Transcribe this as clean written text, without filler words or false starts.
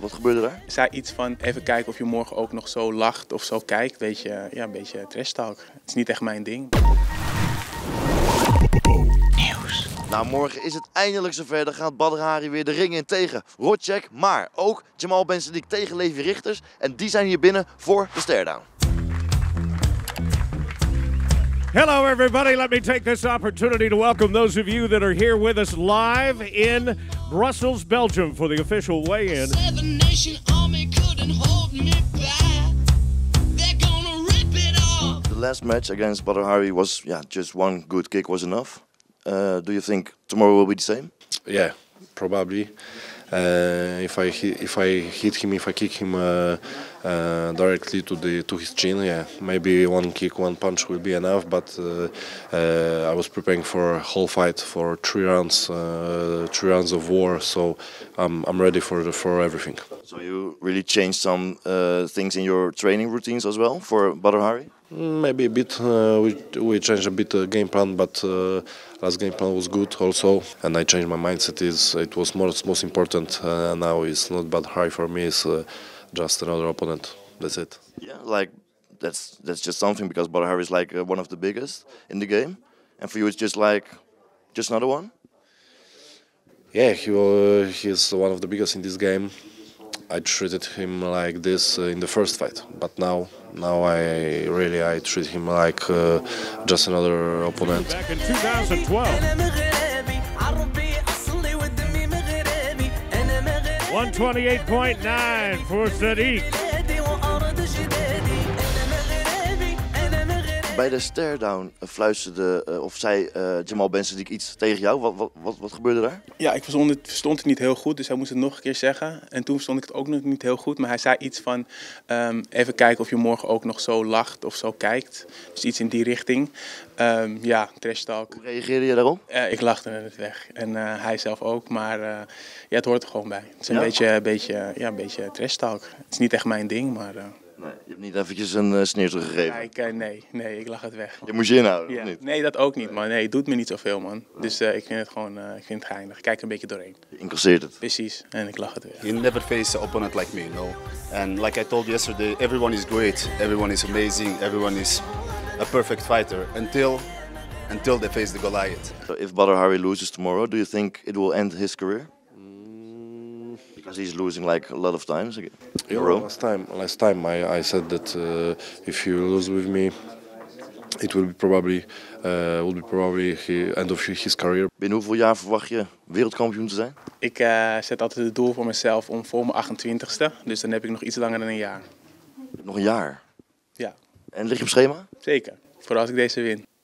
Wat gebeurde daar? Ik zei iets van, even kijken of je morgen ook nog zo lacht of zo kijkt. Weet je, ja, een beetje trash talk. Het is niet echt mijn ding. Nieuws. Nou, morgen is het eindelijk zover. Dan gaat Badr Hari weer de ring in tegen Wrzosek, maar ook Jamal Ben Saddik tegen Levi Rigters. En die zijn hier binnen voor de stairdown. Hello everybody, let me take this opportunity to welcome those of you that are here with us live in Brussels, Belgium for the official weigh-in. Seven Nation Army couldn't hold me back. They're gonna rip it off. The last match against Badr Hari was, yeah, just one good kick was enough. Do you think tomorrow will be the same? Yeah, probably. If I kick him directly to his chin, yeah, maybe one kick, one punch will be enough. But I was preparing for a whole fight for 3 rounds, 3 rounds of war. So I'm ready for everything. So you really changed some things in your training routines as well for Badr Hari? Maybe a bit. We changed a bit game plan, but last game plan was good also. And I changed my mindset. It was most important. Now it's not Badr Hari for me. It's just another opponent. That's it. Yeah, like that's just something because Badr Hari is like one of the biggest in the game, and for you it's just like just another one. Yeah, he's one of the biggest in this game. I treated him like this in the first fight, but now I treat him like just another opponent. Back in 2012. 128.9 for Saddiq. Bij de stairdown fluisterde of zei Jamal Ben Saddik iets tegen jou. Wat gebeurde daar? Ja, ik verstond het niet heel goed, dus hij moest het nog een keer zeggen. En toen verstond ik het ook nog niet heel goed, maar hij zei iets van... even kijken of je morgen ook nog zo lacht of zo kijkt. Dus iets in die richting. Ja, trash talk. Hoe reageerde je daarop? Ik lachte het weg. En hij zelf ook, maar ja, het hoort er gewoon bij. Het is een beetje trash talk. Het is niet echt mijn ding, maar... Nee, je hebt niet eventjes een sneer teruggegeven? Nee, nee, ik lag het weg. Je moest je inhouden, ja. Of niet? Nee, dat ook niet, man. Nee, het doet me niet zoveel, man. Dus ik vind het gewoon geinig. Ik kijk een beetje doorheen. Je incasseert het? Precies, en ik lag het weg. You never face an opponent like me, no. And like I told yesterday, everyone is great. Everyone is amazing. Everyone is a perfect fighter. Until they face the Goliath. So if Badr Hari loses tomorrow, do you think it will end his career? Because he's losing like a lot of times again. Yeah, last time I said that if you lose with me, it will be probably the end of his career. Binnen hoeveel jaar verwacht je wereldkampioen te zijn? Ik zet altijd het doel voor mezelf om voor mijn 28e, dus dan heb ik nog iets langer dan een jaar. Nog een jaar? Ja. En lig je op schema? Zeker, vooral als ik deze win.